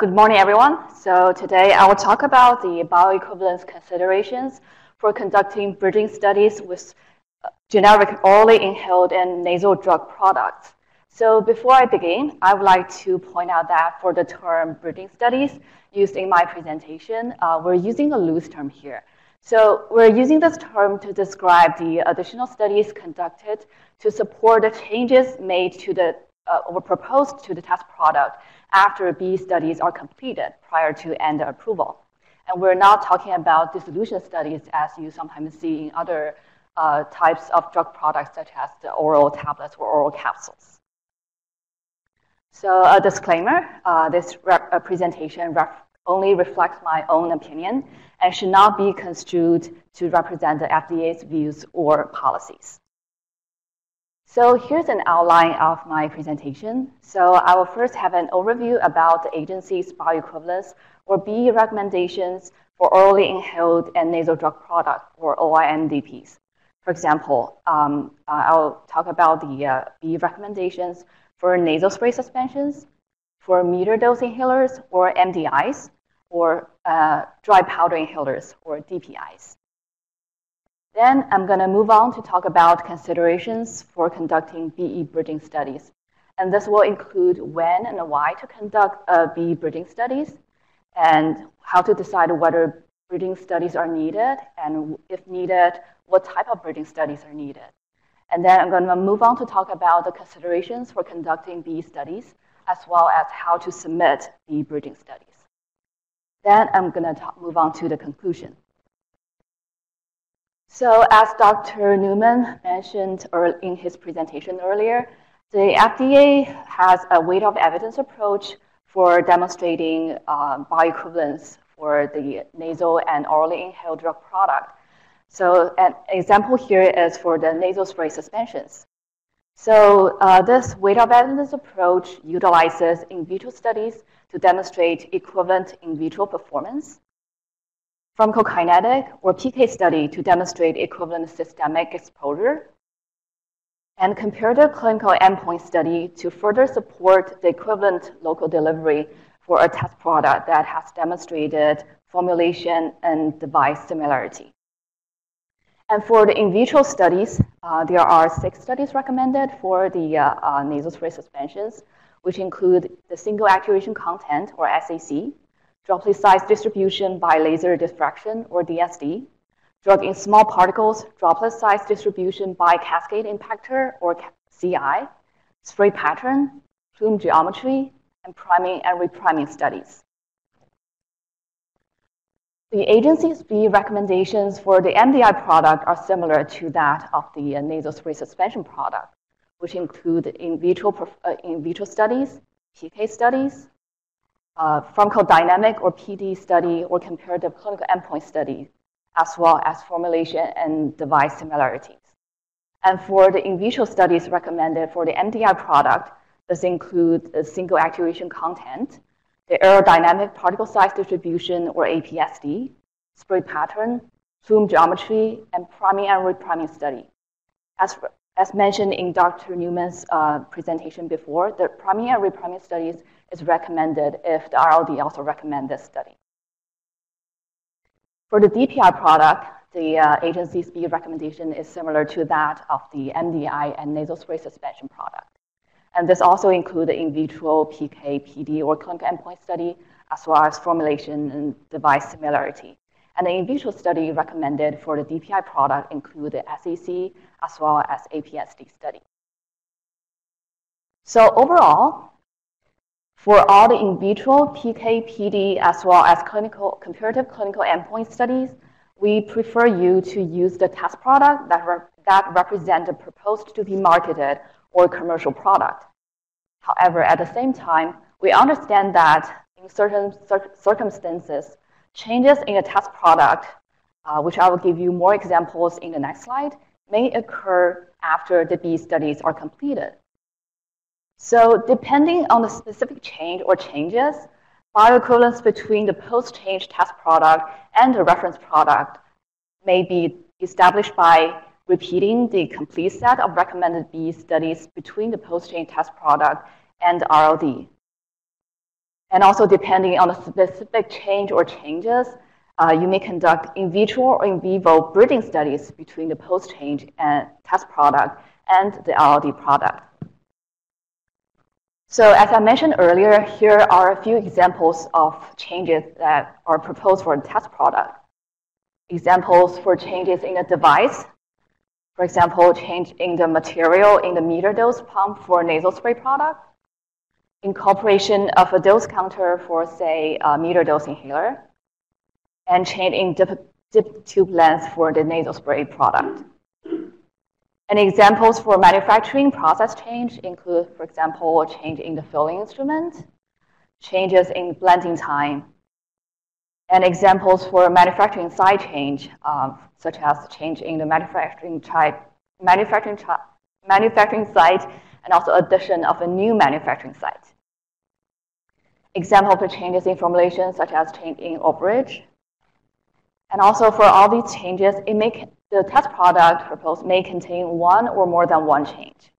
Good morning, everyone. So today I will talk about the bioequivalence considerations for conducting bridging studies with generic orally inhaled and nasal drug products. So before I begin, I would like to point out that for the term bridging studies used in my presentation, we're using a loose term here. So we're using this term to describe the additional studies conducted to support the changes made to the or proposed to the test product after B studies are completed prior to ANDA approval. And we're not talking about dissolution studies as you sometimes see in other types of drug products such as the oral tablets or oral capsules. So a disclaimer, this presentation only reflects my own opinion and should not be construed to represent the FDA's views or policies. So here's an outline of my presentation. So I will first have an overview about the agency's bioequivalence or BE recommendations for orally inhaled and nasal drug product or OINDPs. For example, I'll talk about the BE recommendations for nasal spray suspensions, for meter dose inhalers or MDIs, or dry powder inhalers or DPIs. Then I'm going to move on to talk about considerations for conducting BE bridging studies. And this will include when and why to conduct BE bridging studies, and how to decide whether bridging studies are needed, and if needed, what type of bridging studies are needed. And then I'm going to move on to talk about the considerations for conducting BE studies, as well as how to submit BE bridging studies. Then I'm going to move on to the conclusion. So as Dr. Newman mentioned in his presentation earlier, the FDA has a weight of evidence approach for demonstrating bioequivalence for the nasal and orally inhaled drug product. So an example here is for the nasal spray suspensions. So this weight of evidence approach utilizes in vitro studies to demonstrate equivalent in vitro performance, pharmacokinetic or PK study to demonstrate equivalent systemic exposure, and comparative clinical endpoint study to further support the equivalent local delivery for a test product that has demonstrated formulation and device similarity. And for the in vitro studies, there are 6 studies recommended for the nasal spray suspensions, which include the single actuation content or SAC, droplet size distribution by laser diffraction, or DSD, drug in small particles, droplet size distribution by cascade impactor, or CI, spray pattern, plume geometry, and priming and repriming studies. The agency's BE recommendations for the MDI product are similar to that of the nasal spray suspension product, which include in vitro studies, PK studies, pharmacodynamic or PD study or comparative clinical endpoint study, as well as formulation and device similarities. And for the in vitro studies recommended for the MDI product, this includes a single actuation content, the aerodynamic particle size distribution or APSD, spray pattern, plume geometry, and priming and repriming study. As mentioned in Dr. Newman's presentation before, the priming and repriming studies is recommended if the RLD also recommend this study. For the DPI product, the agency's BE recommendation is similar to that of the MDI and nasal spray suspension product. And this also includes in vitro PK, PD, or clinical endpoint study, as well as formulation and device similarity. And the in vitro study recommended for the DPI product include the SAC as well as APSD study. So overall, for all the in vitro PK, PD, as well as comparative clinical endpoint studies, we prefer you to use the test product that represent the proposed to be marketed or commercial product. However, at the same time, we understand that in certain circumstances, changes in a test product, which I will give you more examples in the next slide, may occur after the BE studies are completed. So depending on the specific change or changes, bioequivalence between the post-change test product and the reference product may be established by repeating the complete set of recommended BE studies between the post-change test product and RLD. And also depending on the specific change or changes, you may conduct in vitro or in vivo bridging studies between the post-change and test product and the RLD product. So as I mentioned earlier, here are a few examples of changes that are proposed for the test product. Examples for changes in the device. For example, change in the material in the meter dose pump for nasal spray product. Incorporation of a dose counter for, say, a meter dose inhaler. And change in dip tube length for the nasal spray product. And examples for manufacturing process change include, for example, a change in the filling instrument, changes in blending time, and examples for manufacturing side change, such as change in the manufacturing site, and also addition of a new manufacturing site. Examples for changes in formulation, such as change in operage. And also for all these changes, the test product proposed may contain one or more than one change.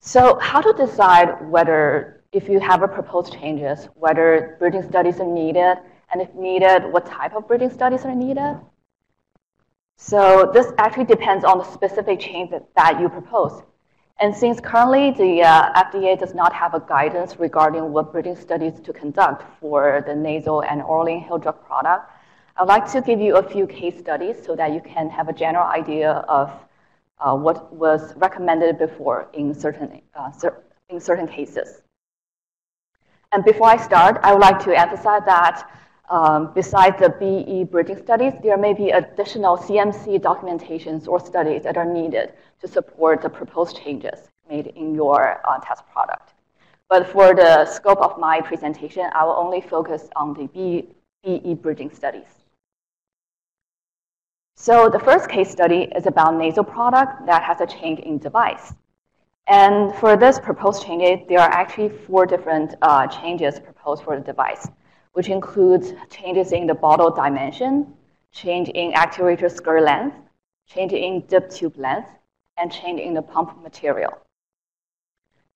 So how to decide whether, if you have a proposed changes, whether bridging studies are needed, and if needed, what type of bridging studies are needed? So this actually depends on the specific change that you propose. And since currently the FDA does not have a guidance regarding what bridging studies to conduct for the nasal and orally inhaled drug product, I'd like to give you a few case studies so that you can have a general idea of what was recommended before in certain cases. And before I start, I would like to emphasize that besides the BE bridging studies, there may be additional CMC documentations or studies that are needed to support the proposed changes made in your test product. But for the scope of my presentation, I will only focus on the BE bridging studies. So the first case study is about nasal product that has a change in device. And for this proposed change, there are actually four different changes proposed for the device, which includes changes in the bottle dimension, change in actuator skirt length, change in dip tube length, and change in the pump material.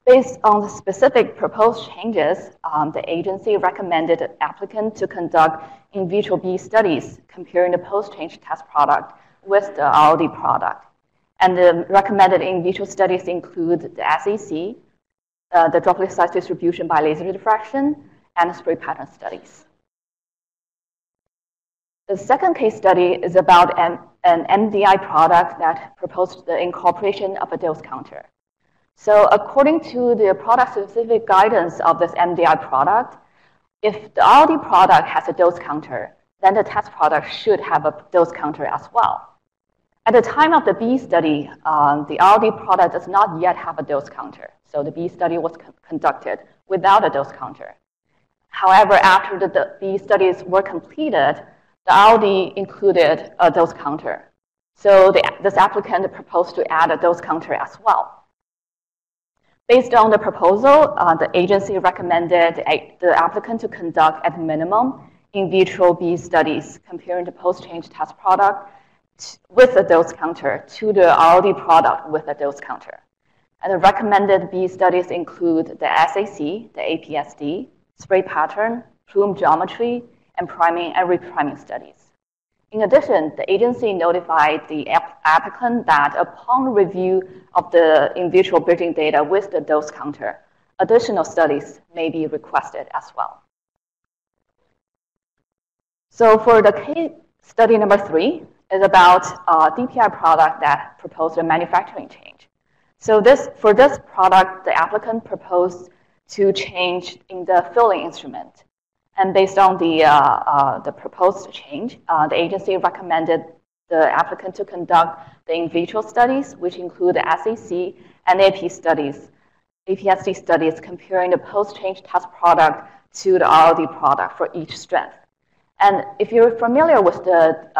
Based on the specific proposed changes, the agency recommended an applicant to conduct in vitro BE studies comparing the post-change test product with the RLD product. And the recommended in vitro studies include the SAC, the droplet size distribution by laser diffraction, and spray pattern studies. The second case study is about an MDI product that proposed the incorporation of a dose counter. So according to the product-specific guidance of this MDI product, if the RLD product has a dose counter, then the test product should have a dose counter as well. At the time of the BE study, the RLD product does not yet have a dose counter. So the BE study was conducted without a dose counter. However, after the studies were completed, the RLD included a dose counter. So this applicant proposed to add a dose counter as well. Based on the proposal, the agency recommended the applicant to conduct, at minimum, in vitro BE studies comparing the post-change test product with a dose counter to the RLD product with a dose counter. And the recommended BE studies include the SAC, the APSD, spray pattern, plume geometry, and priming and repriming studies. In addition, the agency notified the applicant that upon review of the in vitro bridging data with the dose counter, additional studies may be requested as well. So for the case study number 3, is about a DPI product that proposed a manufacturing change. So for this product, the applicant proposed to change in the filling instrument. And based on the proposed change, the agency recommended the applicant to conduct the in vitro studies, which include the SAC and APSD studies comparing the post-change test product to the RLD product for each strength. And if you're familiar with the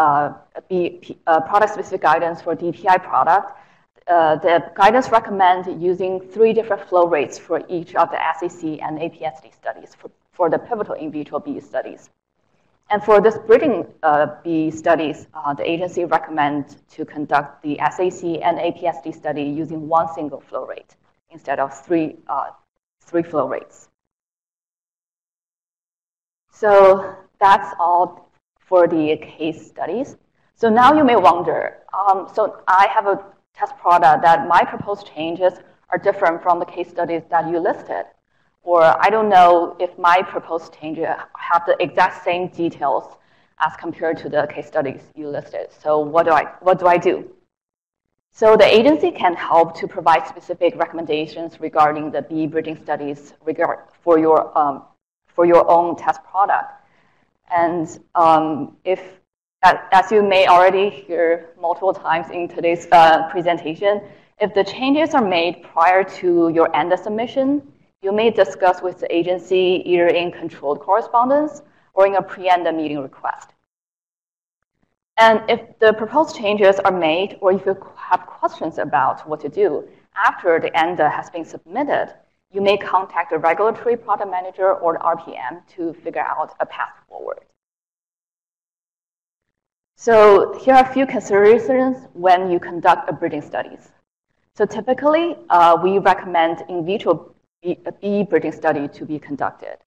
product-specific guidance for DPI product, the guidance recommends using 3 different flow rates for each of the SAC and APSD studies for the pivotal in vitro BE studies. And for this bridging BE studies, the agency recommends to conduct the SAC and APSD study using 1 single flow rate instead of three flow rates. So that's all for the case studies. So now you may wonder, so I have a test product that my proposed changes are different from the case studies that you listed. Or I don't know if my proposed changes have the exact same details as compared to the case studies you listed. So what do I do? So the agency can help to provide specific recommendations regarding the B bridging studies for your own test product. And if, as you may already hear multiple times in today's presentation, if the changes are made prior to your ANDA submission, you may discuss with the agency either in controlled correspondence or in a pre-ANDA meeting request. And if the proposed changes are made, or if you have questions about what to do after the ANDA has been submitted, you may contact the regulatory product manager or the RPM to figure out a path forward. So here are a few considerations when you conduct a breeding studies. So typically, we recommend in vitro B breeding study to be conducted.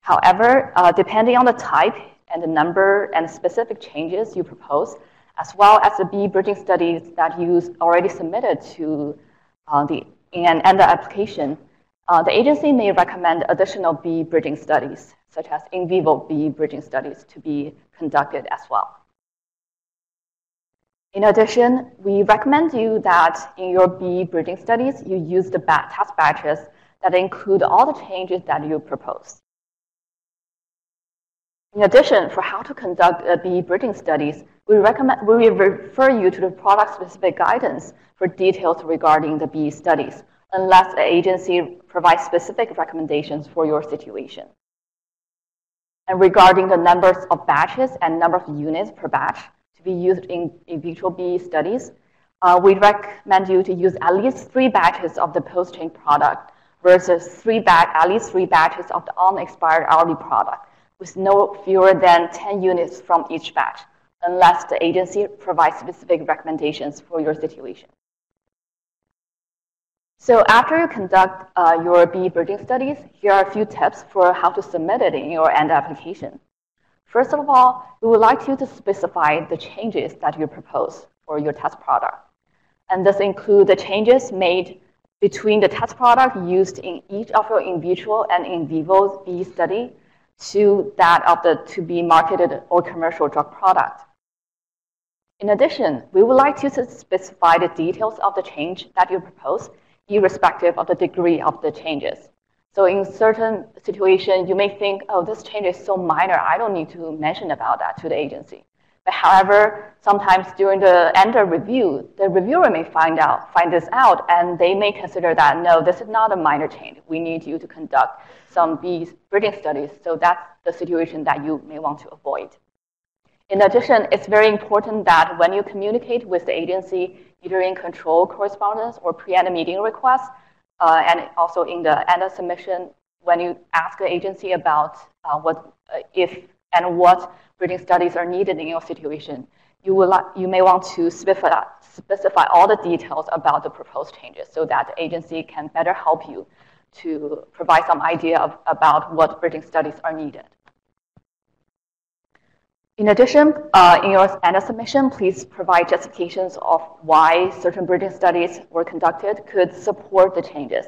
However, depending on the type, and the number and specific changes you propose, as well as the B bridging studies that you already submitted to in an ANDA application, the agency may recommend additional B bridging studies, such as in vivo B bridging studies, to be conducted as well. In addition, we recommend you that in your B bridging studies, you use the test batches that include all the changes that you propose. In addition, for how to conduct BE bridging studies, we refer you to the product-specific guidance for details regarding the BE studies, unless the agency provides specific recommendations for your situation. And regarding the numbers of batches and number of units per batch to be used in vitro BE studies, we recommend you to use at least 3 batches of the post-chain product versus at least three batches of the unexpired RLD product, with no fewer than 10 units from each batch, unless the agency provides specific recommendations for your situation. So after you conduct your BE bridging studies, here are a few tips for how to submit it in your ANDA application. First of all, we would like you to specify the changes that you propose for your test product. And this includes the changes made between the test product used in each of your in vitro and in vivo BE study to that of the to-be marketed or commercial drug product. In addition, we would like you to specify the details of the change that you propose, irrespective of the degree of the changes. So in certain situations, you may think, oh, this change is so minor, I don't need to mention about that to the agency. But however, sometimes during the ANDA review, the reviewer may find this out, and they may consider that, no, this is not a minor change. We need you to conduct some BE bridging studies. So that's the situation that you may want to avoid. In addition, it's very important that when you communicate with the agency, either in control correspondence or pre-ANDA meeting requests, and also in the ANDA submission, when you ask the agency about what breeding studies are needed in your situation, you may want to specify all the details about the proposed changes so that the agency can better help you to provide some idea about what breeding studies are needed. In addition, in your ANDA submission, please provide justifications of why certain breeding studies were conducted could support the changes.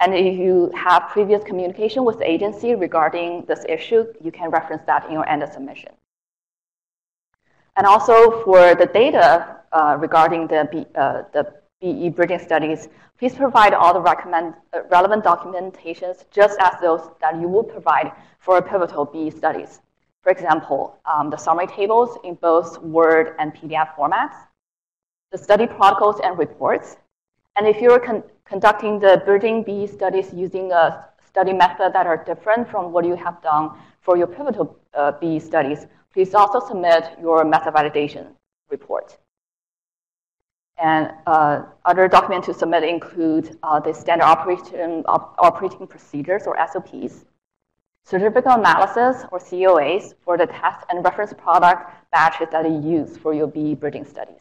And if you have previous communication with the agency regarding this issue, you can reference that in your ANDA submission. And also for the data regarding the BE bridging studies, please provide all the relevant documentations just as those that you would provide for a pivotal BE studies. For example, the summary tables in both Word and PDF formats, the study protocols and reports. And if you're conducting the bridging BE studies using a study method that are different from what you have done for your pivotal BE studies, please also submit your method validation report. And other documents to submit include the standard operating procedures, or SOPs, certificate analysis, or COAs, for the test and reference product batches that you use for your BE bridging studies,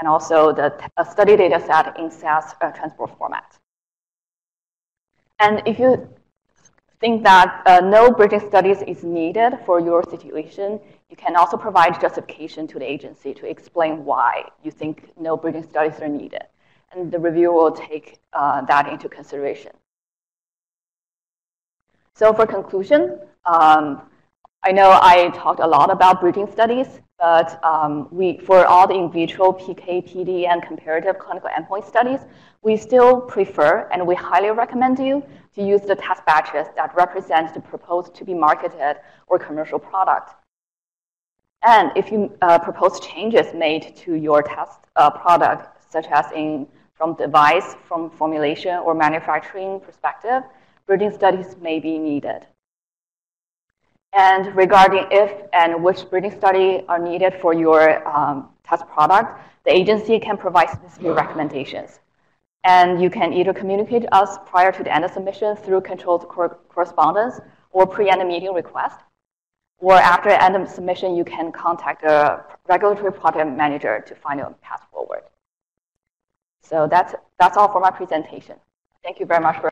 and also the study data set in SAS transport format. And if you think that no bridging studies is needed for your situation, you can also provide justification to the agency to explain why you think no bridging studies are needed. And the review will take that into consideration. So for conclusion, I know I talked a lot about bridging studies, but for all the in vitro PK, PD, and comparative clinical endpoint studies, we still prefer and we highly recommend you to use the test batches that represent the proposed to be marketed or commercial product. And if you propose changes made to your test product, such as from device, from formulation, or manufacturing perspective, bridging studies may be needed. And regarding if and which bridging study are needed for your test product, the agency can provide specific recommendations. And you can either communicate us prior to the ANDA submission through controlled correspondence or pre-ANDA meeting request, or after ANDA submission, you can contact a regulatory project manager to find a path forward. So that's all for my presentation. Thank you very much for